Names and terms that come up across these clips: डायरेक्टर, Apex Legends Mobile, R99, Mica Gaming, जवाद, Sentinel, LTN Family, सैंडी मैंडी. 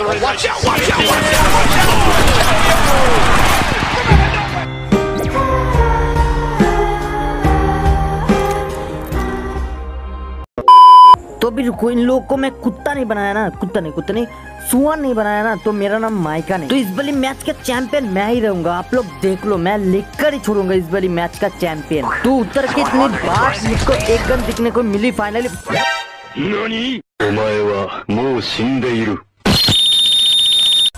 the right. Watch out, watch out, watch out, watch out। तो भी रुको, इन लोगों को मैं कुत्ता नहीं बनाया ना, कुत्ता नहीं सुअर नहीं बनाया ना, तो मेरा नाम माइका नहीं, तो इस वाली मैच का चैंपियन मैं ही रहूंगा। आप लोग देख लो, मैं लिखकर ही छोड़ूंगा इस वाली मैच का चैंपियन। तो उतर के इतनी बात मुझको एक गन दिखने को मिली फाइनली।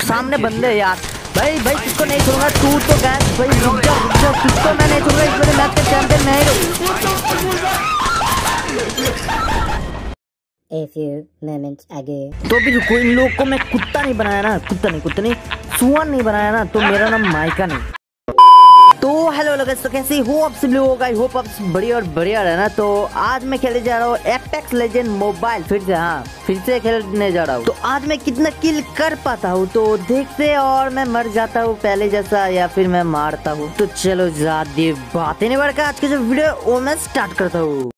सामने बंदे यार, भाई भाई किसको नहीं छोड़ूंगा, तू तो गैस भाई किसको मैं नहीं छोड़ूंगा, इस वाली मैच का चैंपियन मैं ही रहूंगा। A few moments ago. तो भी रुको, इन लोगों को मैं कुत्ता नहीं बनाया ना, कुत्ता नहीं सुअर नहीं बनाया ना, तो मेरा नाम माइका नहीं। तो हेलो गाइस, तो कैसे हो आप सब लोग, आई होप आप बढ़िया और बढ़िया है ना। तो आज मैं खेलने जा रहा हूँ एपेक्स लेजेंड मोबाइल, फिर से खेलने जा रहा हूँ। तो आज मैं कितना किल कर पाता हूँ तो देखते, और मैं मर जाता हूँ पहले जैसा या फिर मैं मारता हूँ। तो चलो ज्यादा बातें नहीं बढ़कर आज के जो वीडियो वो मैं स्टार्ट करता हूँ।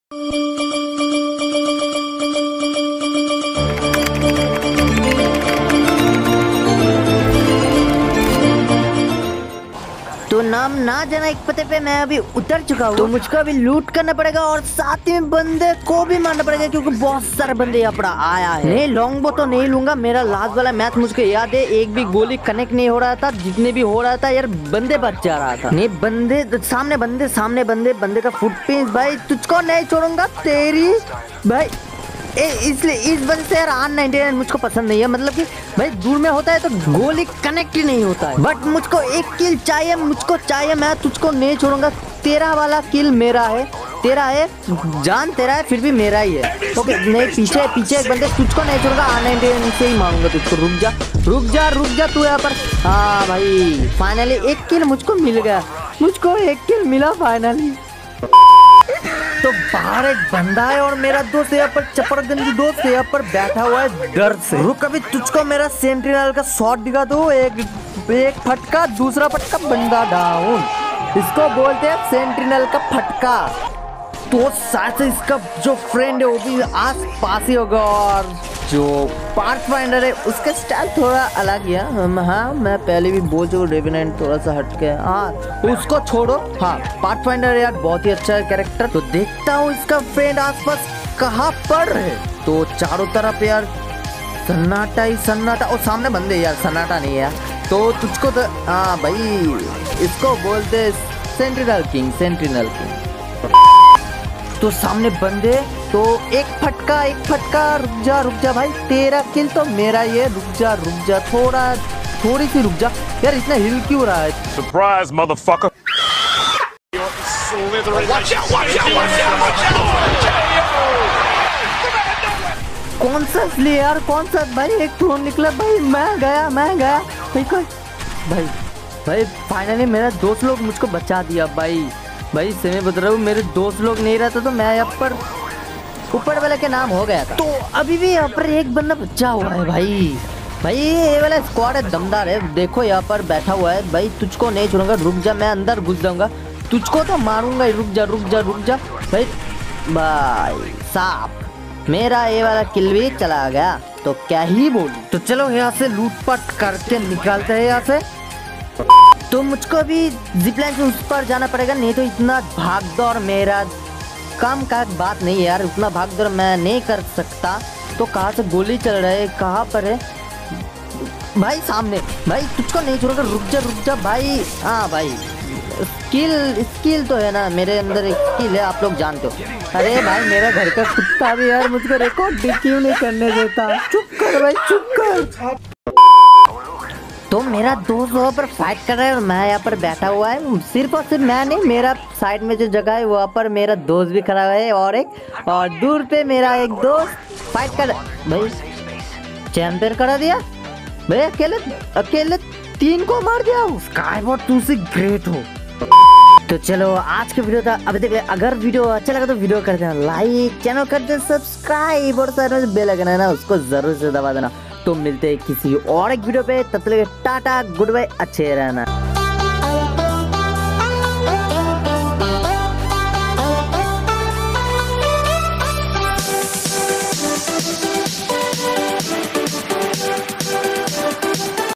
तो नाम ना जाना एक पते पे मैं अभी उतर चुका हूँ, तो मुझको अभी लूट करना पड़ेगा और साथ में बंदे को भी मारना पड़ेगा क्योंकि बहुत सारे बंदे यहाँ पर आया है। नहीं, लॉन्ग बो तो नहीं लूंगा, मेरा लास्ट वाला मैच मुझको याद है एक भी गोली कनेक्ट नहीं हो रहा था, जितने भी हो रहा था यार बंदे बच जा रहा था। नहीं बंदे सामने बंदे का फुटप्रिंट, भाई तुझको नहीं छोड़ूंगा तेरी भाई, इसलिए इस वजह से यार R99 मुझको पसंद नहीं है। मतलब कि भाई दूर में होता है तो गोली कनेक्ट ही नहीं होता है, बट मुझको एक किल चाहिए, मुझको चाहिए, मैं तुझको नहीं छोड़ूंगा, तेरा वाला किल मेरा है, तेरा है जान, तेरा है फिर भी मेरा ही है। ओके, नहीं पीछे एक बंदे, तुझको नहीं छोड़ूंगा, R99 से ही मारूंगा तुझको, रुक जा तू यहाँ पर। हाँ भाई फाइनली एक किल मुझको मिल गया, मुझको एक किल मिला फाइनली। तो बाहर एक बंदा है और मेरा दोस्त यहाँ पर, चपड़गंजी दोस्त यहाँ पर बैठा हुआ है डर से। रुक अभी तुझको मेरा सेंटिनल का शॉट दिखा दो, एक फटका, दूसरा फटका, बंदा डाउन। इसको बोलते हैं सेंटिनल का फटका। तो साथ ही इसका जो फ्रेंड है वो भी आस पास ही होगा, और जो पाथफाइंडर है उसका स्टाइल थोड़ा अलग है। हाँ मैं पहले भी बोल चुका हूँ, रेविनेंट थोड़ा सा हटके, हाँ उसको छोड़ो, हाँ पाथफाइंडर यार बहुत ही अच्छा है कैरेक्टर। तो देखता हूँ इसका फ्रेंड आसपास कहाँ पर है। तो चारों तरफ यार सन्नाटा ही सन्नाटा, और सामने बंदे यार, सन्नाटा नहीं है। तो तुझको तो हाँ भाई, इसको बोलते सेंटिनल किंग। तो सामने बंदे, तो एक फटका, रुक जा भाई, तेरा किल तो मेरा ही है, रुक जा थोड़ी सी रुक जा यार, इतना हिल क्यों रहा है। Surprise motherfucker. कौन सा इसलिए यार, कौन सा भाई, एक ड्रोन निकला भाई, मैं गया भाई फाइनली मेरा दोस्त लोग मुझको बचा दिया भाई से मैं बता रहा हूँ, मेरे दोस्त लोग नहीं रहता तो मैं यहाँ पर ऊपर वाले के नाम हो गया था। तो अभी भी यहाँ पर एक बंदा बचा हुआ है भाई ये वाला स्क्वाड है दमदार है, देखो यहाँ पर बैठा हुआ है। भाई तुझको नहीं छोड़ूंगा, रुक जा, मैं अंदर घुस जाऊंगा, तुझको तो मारूंगा, रुक जा भाई साहब, मेरा ये वाला किल भी चला गया, तो क्या ही बोलूं। तो चलो यहाँ से लूटपाट करके निकालते है यहाँ से। तो मुझको अभी जिपलाइन से उस पर जाना पड़ेगा, नहीं तो इतना भागदौड़ मेरा काम का बात नहीं है यार, उतना भागदौड़ मैं नहीं कर सकता। तो कहाँ से गोली चल रहा है, कहाँ पर है भाई, सामने, भाई तुझको नहीं छोड़ूंगा, रुक जा भाई। हाँ भाई स्किल तो है ना, मेरे अंदर एक स्किल है, आप लोग जानते हो। अरे भाई मेरा घर का कुत्ता भी यार मुझको रिकॉर्ड भी क्यों नहीं करने देता, चुप कर भाई चुप कर। तो मेरा दोस्त वहाँ पर फाइट कर रहा है और मैं यहाँ पर बैठा हुआ है, सिर्फ और सिर्फ मैं नहीं, मेरा साइड में जो जगह है वहाँ पर मेरा दोस्त भी खड़ा है, और दूर पे मेरा एक दोस्त फाइट कर भाई, चैंपियन करा दिया भाई, अकेले 3 को मार दिया। स्काईवॉकर तू से ग्रेट हो। तो चलो आज के वीडियो था अभी तक, अगर वीडियो अच्छा लगा तो वीडियो कर देना लाइक, चैनल कर देना सब्सक्राइब, और सारे बेल आइकन है ना उसको जरूर से दबा देना। तो मिलते हैं किसी और एक वीडियो पे, तब तक के लिए टाटा गुड बाय, अच्छे रहना।